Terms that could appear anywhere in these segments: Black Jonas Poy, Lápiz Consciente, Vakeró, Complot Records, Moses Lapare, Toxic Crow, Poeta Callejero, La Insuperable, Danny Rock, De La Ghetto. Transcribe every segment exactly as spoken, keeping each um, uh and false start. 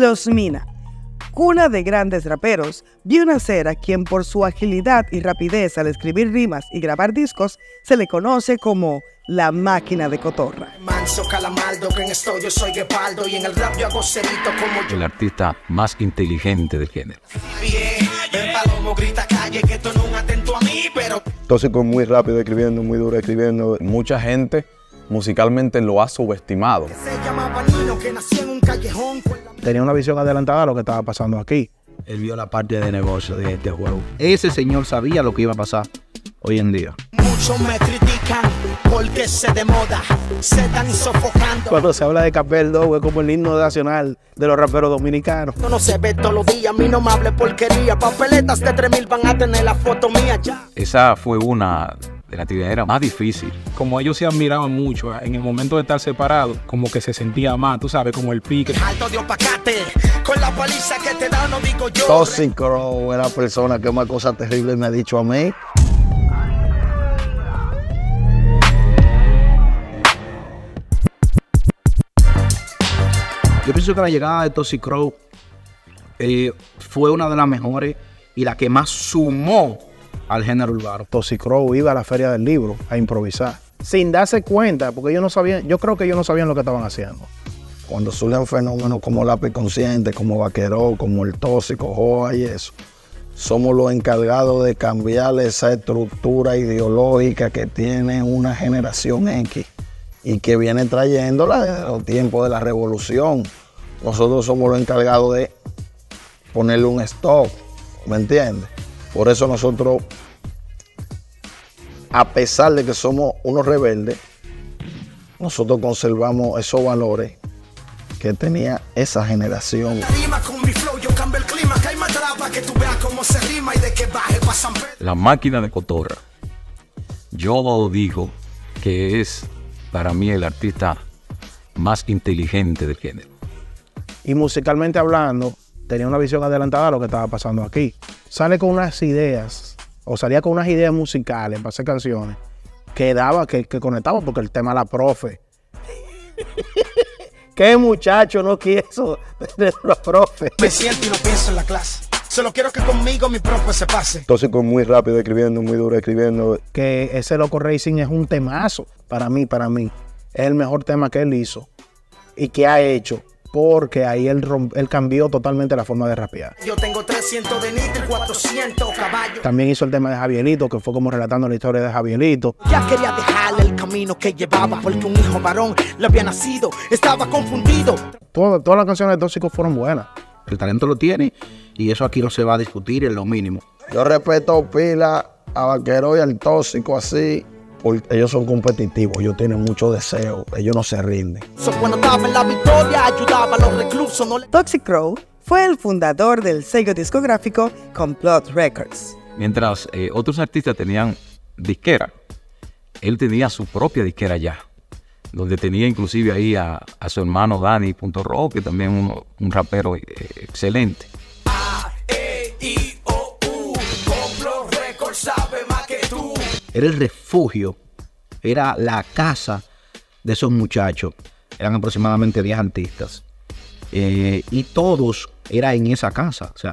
los mina. Cuna de grandes raperos, Beyoncé, quien por su agilidad y rapidez al escribir rimas y grabar discos, se le conoce como La Maquina de Cotorra. El artista más inteligente del género. Tóxico, muy rápido escribiendo, muy duro escribiendo. Mucha gente musicalmente lo ha subestimado. Tenía una visión adelantada de lo que estaba pasando aquí. Él vio la parte de negocio de este juego. Ese señor sabía lo que iba a pasar hoy en día. Muchos me critican porque se de moda, se están sofocando. Cuando se habla de Capel Dow es como el himno nacional de los raperos dominicanos. No, no se ve todos los días, a mí no me hable porquería. Papeletas de tres mil van a tener la foto mía ya. Esa fue una... de la tiradera más difícil. Como ellos se admiraban mucho, en el momento de estar separados, como que se sentía más, tú sabes, como el pique. Alto de opacate, con la paliza que te da, no digo yo. Toxic Crow es la persona que más cosas terribles me ha dicho a mí. Yo pienso que la llegada de Toxic Crow eh, fue una de las mejores y la que más sumó al género urbano. Toxic Crow iba a la feria del libro a improvisar, sin darse cuenta, porque ellos no sabían, yo creo que ellos no sabían lo que estaban haciendo. Cuando surgen fenómenos como Lápiz Consciente, como Vakeró, como el Tóxico, Joa y eso, somos los encargados de cambiar esa estructura ideológica que tiene una generación X y que viene trayéndola desde los tiempos de la revolución. Nosotros somos los encargados de ponerle un stop, ¿me entiendes? Por eso nosotros, a pesar de que somos unos rebeldes, nosotros conservamos esos valores que tenía esa generación. La Maquina de Cotorra. Yo lo digo que es para mí el artista más inteligente del género. Y musicalmente hablando, tenía una visión adelantada de lo que estaba pasando aquí. Sale con unas ideas, o salía con unas ideas musicales para hacer canciones, que daba, que, que conectaba, porque el tema La Profe. ¿Qué muchacho no quiso de La Profe? Me siento y no pienso en la clase. Solo quiero que conmigo mi profe se pase. Entonces, con muy rápido escribiendo, muy duro escribiendo. Que ese Loco Racing es un temazo para mí, para mí. Es el mejor tema que él hizo y que ha hecho. Porque ahí él, él cambió totalmente la forma de rapear. Yo tengo trescientos de nitro y cuatrocientos caballos. También hizo el tema de Javierito, que fue como relatando la historia de Javierito. Ya quería dejarle el camino que llevaba, porque un hijo varón le había nacido, estaba confundido. Todas, todas las canciones de Tóxico fueron buenas. El talento lo tiene y eso aquí no se va a discutir en lo mínimo. Yo respeto pila a Vaquero y al Tóxico así. Porque ellos son competitivos, ellos tienen mucho deseo, ellos no se rinden. Toxic Crow fue el fundador del sello discográfico Complot Records. Mientras eh, otros artistas tenían disquera, él tenía su propia disquera ya, donde tenía inclusive ahí a, a su hermano Danny Rock, que también un, un rapero eh, excelente. A E I O U, Complot Records sabe más que tú. Era el refugio, era la casa de esos muchachos. Eran aproximadamente diez artistas. Eh, y todos eran en esa casa. O sea,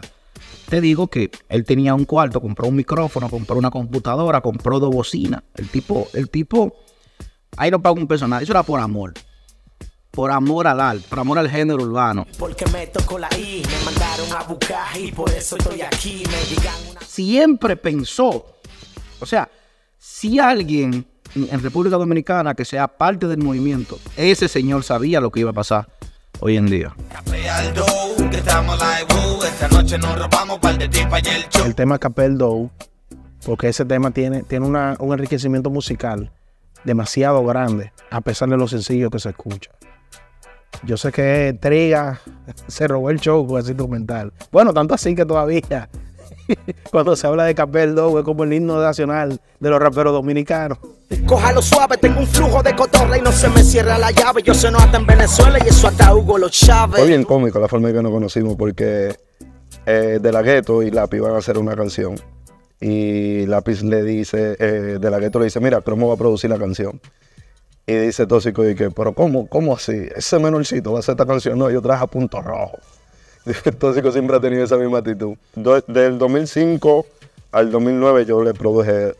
te digo que él tenía un cuarto, compró un micrófono, compró una computadora, compró dos bocinas. El tipo, el tipo, ahí no pagó un peso nada. Eso era por amor. Por amor al arte, por amor al género urbano. Porque me tocó la I, me mandaron a buscar y por eso estoy aquí. Me digan una... Siempre pensó, o sea, si alguien en República Dominicana que sea parte del movimiento, ese señor sabía lo que iba a pasar hoy en día. El tema Capel Dow, porque ese tema tiene, tiene una, un enriquecimiento musical demasiado grande, a pesar de lo sencillo que se escucha. Yo sé que Triga se robó el show con ese instrumental. Bueno, tanto así que todavía... Cuando se habla de Capel Dow es como el himno nacional de los raperos dominicanos. Cójalo suave, tengo un flujo de cotorra y no se me cierra la llave. Yo se nota en Venezuela y eso hasta Hugo lo sabe. Fue bien cómico la forma en que nos conocimos porque eh, De La Ghetto y Lápiz van a hacer una canción. Y Lápiz le dice, eh, De La Ghetto le dice, mira, Cromo va a producir la canción. Y dice Tóxico, y que, pero ¿cómo, cómo así? Ese menorcito va a hacer esta canción. No, yo traje a Punto Rojo. Tóxico siempre ha tenido esa misma actitud. Do, del dos mil cinco al dos mil nueve yo le produje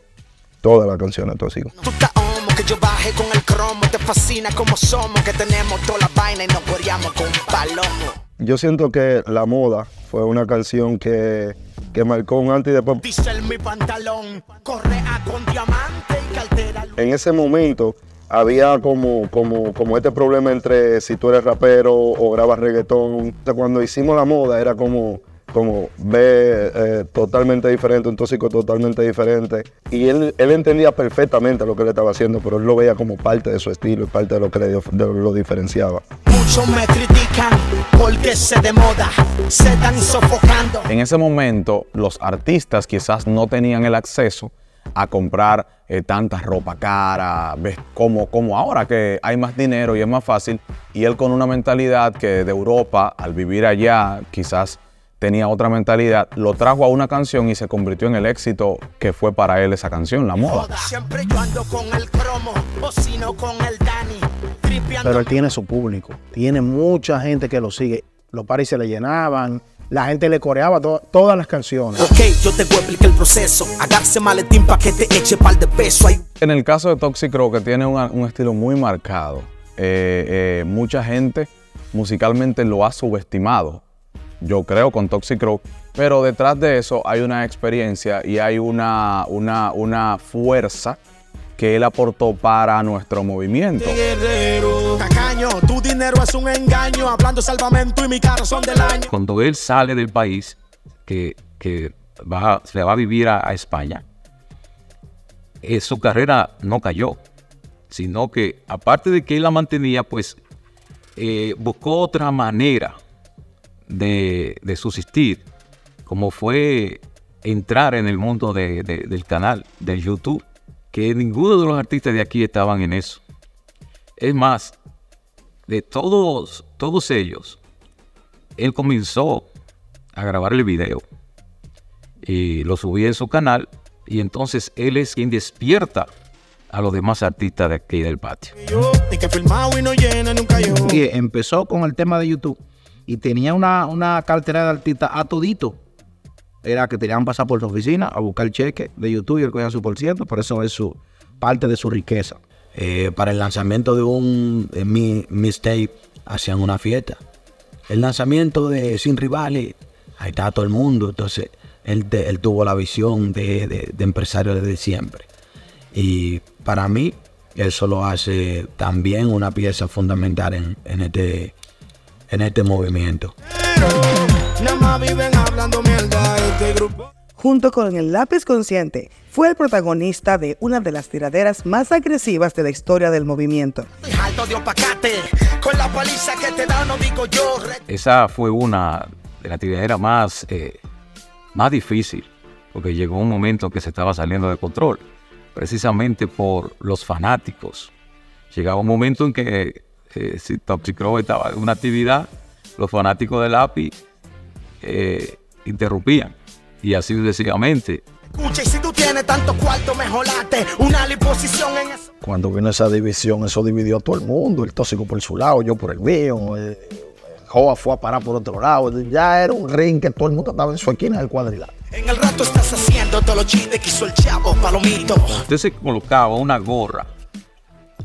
todas las canciones a Tóxico. Tú estás homo, que yo bajé con el cromo, te fascina como somos, que tenemos toda la vaina y nos guerreamos con un palomo. Yo siento que La Moda fue una canción que, que marcó un antes y después. Dice mi pantalón, correa con diamante y cartera. En ese momento había como, como, como este problema entre si tú eres rapero o grabas reggaetón. Cuando hicimos La Moda era como, como ver eh, totalmente diferente, un Tóxico totalmente diferente. Y él, él entendía perfectamente lo que él estaba haciendo, pero él lo veía como parte de su estilo y parte de lo que le, de lo diferenciaba. Muchos me critican porque se de moda, se están sofocando. En ese momento los artistas quizás no tenían el acceso a comprar eh, tanta ropa cara, ¿ves? Como, como ahora que hay más dinero y es más fácil. Y él con una mentalidad que de Europa, al vivir allá, quizás tenía otra mentalidad, lo trajo a una canción y se convirtió en el éxito que fue para él esa canción, La Moda. Siempre yo ando con el cromo, o si no con el Danny. Pero él tiene su público, tiene mucha gente que lo sigue. Los paris se le llenaban. La gente le coreaba to todas las canciones. Ok, yo te voy a explicar el proceso. Agarse maletín para que te eche par de peso. Ahí. En el caso de Toxic Crow, que tiene un, un estilo muy marcado, eh, eh, mucha gente musicalmente lo ha subestimado, yo creo, con Toxic Crow. Pero detrás de eso hay una experiencia y hay una, una, una fuerza que él aportó para nuestro movimiento. Tacaño, tu dinero es un engaño, hablando salvamento y mi corazón del año. Cuando él sale del país, que, que va, se va a vivir a, a España, eh, su carrera no cayó, sino que aparte de que él la mantenía, pues eh, buscó otra manera de, de subsistir, como fue entrar en el mundo de, de, del canal de YouTube. Que ninguno de los artistas de aquí estaban en eso. Es más, de todos, todos ellos, él comenzó a grabar el video y lo subía en su canal, y entonces él es quien despierta a los demás artistas de aquí del patio. Y empezó con el tema de YouTube y tenía una, una cartera de artistas a todito. Era que tenían que pasar por su oficina a buscar el cheque de YouTube y él cogía su por ciento, por eso es su, parte de su riqueza. Eh, para el lanzamiento de un eh, mi, mixtape hacían una fiesta. El lanzamiento de Sin Rivales, ahí estaba todo el mundo, entonces él, de, él tuvo la visión de, de, de empresario desde siempre. Y para mí eso lo hace también una pieza fundamental en, en, este, en este movimiento. Junto con el Lápiz Consciente, fue el protagonista de una de las tiraderas más agresivas de la historia del movimiento. Esa fue una de las tiraderas más, eh, más difícil, porque llegó un momento que se estaba saliendo de control, precisamente por los fanáticos. Llegaba un momento en que eh, si Toxic Crow estaba en una actividad, los fanáticos del Lápiz eh, interrumpían, y así sucesivamente. Cuando vino esa división, eso dividió a todo el mundo, el Tóxico por su lado, yo por el mío, el Joa fue a parar por otro lado, ya era un ring que todo el mundo estaba en su esquina del cuadrilátero. En el rato estás haciendo todo lo chiste que hizo el chavo, palomito. Usted se colocaba una gorra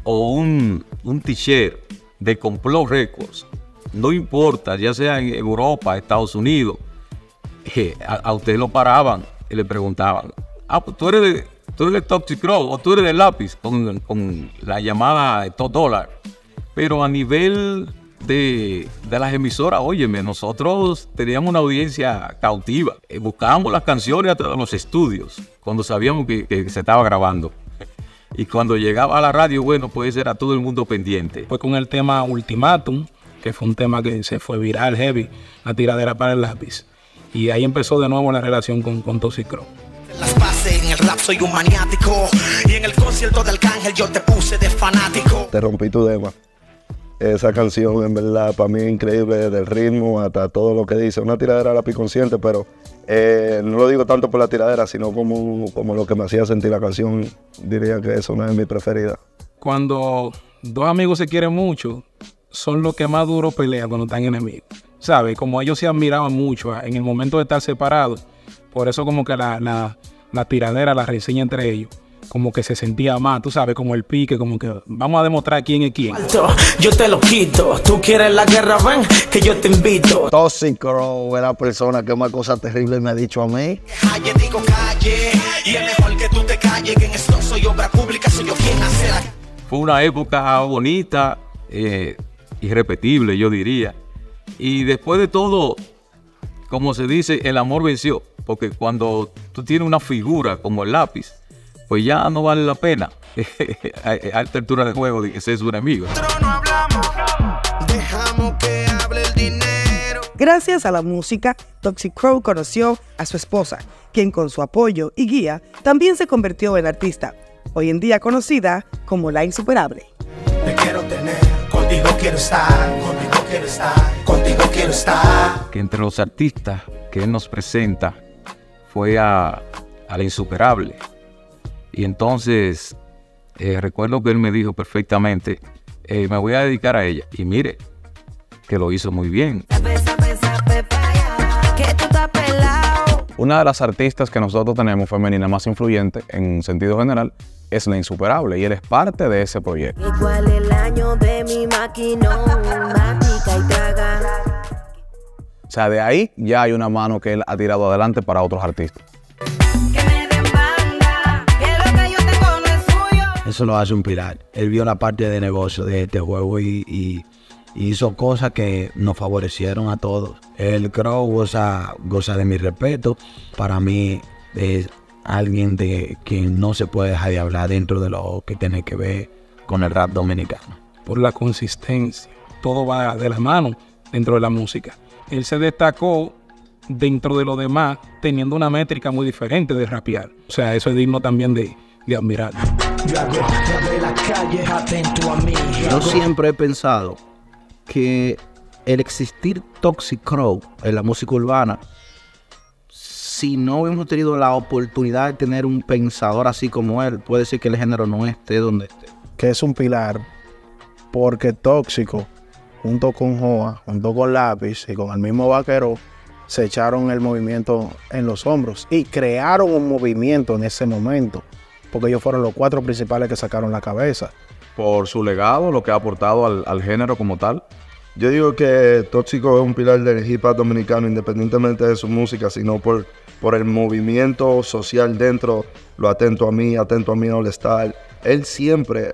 o un, un t-shirt de Complot Records, no importa, ya sea en Europa, Estados Unidos, eh, a, a usted lo paraban y le preguntaban, ah, pues tú eres de, tú eres de Toxic Crow o tú eres de Lápiz, con, con la llamada top dólar. Pero a nivel de, de las emisoras, óyeme, nosotros teníamos una audiencia cautiva. Eh, buscábamos las canciones hasta los estudios, cuando sabíamos que, que se estaba grabando. Y cuando llegaba a la radio, bueno, pues era todo el mundo pendiente. Pues con el tema Ultimátum, que fue un tema que se fue viral, heavy, la tiradera para el Lápiz. Y ahí empezó de nuevo la relación con, con Toxic Crow. Las pases en el rap, soy un maniático. Y en el concierto del Cángel yo te puse de fanático. Te rompí tu tema. Esa canción, en verdad, para mí es increíble, del ritmo hasta todo lo que dice. Una tiradera Lápiz Consciente, pero eh, no lo digo tanto por la tiradera, sino como, como lo que me hacía sentir la canción. Diría que es una de mis preferidas. Cuando dos amigos se quieren mucho, son los que más duro pelean cuando están enemigos. ¿sabes? Como ellos se admiraban mucho en el momento de estar separados, por eso como que la, la, la tiradera, la reseña entre ellos, como que se sentía más, tú sabes, como el pique, como que vamos a demostrar quién es quién. Yo te lo quito, tú quieres la guerra, ven, que yo te invito. Toxic Crow es la persona que más cosas terribles me ha dicho a mí. Calle, digo calle, y es mejor que tú te calles, que en esto soy obra pública, soy yo quien hace la... Fue una época bonita, eh, irrepetible, yo diría. Y después de todo, como se dice, el amor venció, porque cuando tú tienes una figura como el Lápiz, pues ya no vale la pena a, a alta altura de juego de que seas un amigo. Gracias a la música, Toxic Crow conoció a su esposa, quien con su apoyo y guía también se convirtió en artista, hoy en día conocida como La Insuperable. Te quiero tener, contigo quiero estar, contigo quiero estar, contigo quiero estar. Que entre los artistas que él nos presenta fue a, a La Insuperable. Y entonces, eh, recuerdo que él me dijo perfectamente, eh, me voy a dedicar a ella. Y mire, que lo hizo muy bien. Una de las artistas que nosotros tenemos femenina más influyente, en sentido general, es La Insuperable. Y él es parte de ese proyecto. Igual el año de mi maquinón, mágica y traga. O sea, de ahí ya hay una mano que él ha tirado adelante para otros artistas. Eso lo hace un pilar. Él vio la parte de negocio de este juego y, y, y hizo cosas que nos favorecieron a todos. El Crow goza, goza de mi respeto. Para mí es alguien de quien no se puede dejar de hablar dentro de lo que tiene que ver con el rap dominicano. Por la consistencia, todo va de la mano dentro de la música. Él se destacó dentro de lo demás teniendo una métrica muy diferente de rapear. O sea, eso es digno también de, de admirar. Yo siempre he pensado que el existir Toxic Crow en la música urbana, si no hubiéramos tenido la oportunidad de tener un pensador así como él, puede ser que el género no esté donde esté. Que es un pilar, porque Tóxico, junto con Joa, junto con Lápiz y con el mismo Vakeró, se echaron el movimiento en los hombros y crearon un movimiento en ese momento, porque ellos fueron los cuatro principales que sacaron la cabeza. Por su legado, lo que ha aportado al, al género como tal. Yo digo que Tóxico es un pilar del hip hop dominicano, independientemente de su música, sino por, por el movimiento social dentro, lo Atento a Mí, Atento a Mí All Star. Él siempre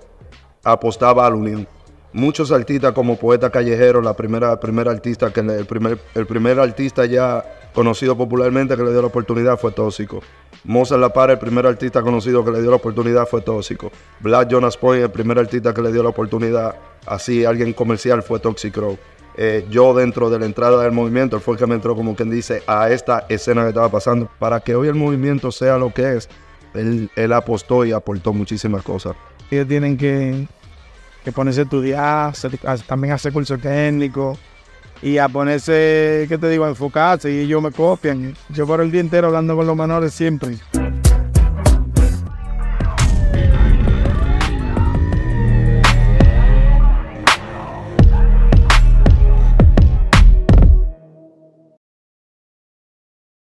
apostaba a la unión. Muchos artistas como Poeta Callejero, la primera, primera artista que, el, primer, el primer artista ya conocido popularmente que le dio la oportunidad fue Tóxico. Moses Lapare, el primer artista conocido que le dio la oportunidad fue Tóxico. Black Jonas Poy, el primer artista que le dio la oportunidad, así alguien comercial, fue Toxic Crow. Eh, yo dentro de la entrada del movimiento, fue el que me entró, como quien dice, a esta escena que estaba pasando. Para que hoy el movimiento sea lo que es, él, él apostó y aportó muchísimas cosas. Ellos tienen que, que ponerse a estudiar, a, también hacer cursos técnicos. Y a ponerse, ¿qué te digo?, a enfocarse, y ellos me copian. Yo paro el día entero hablando con los menores siempre.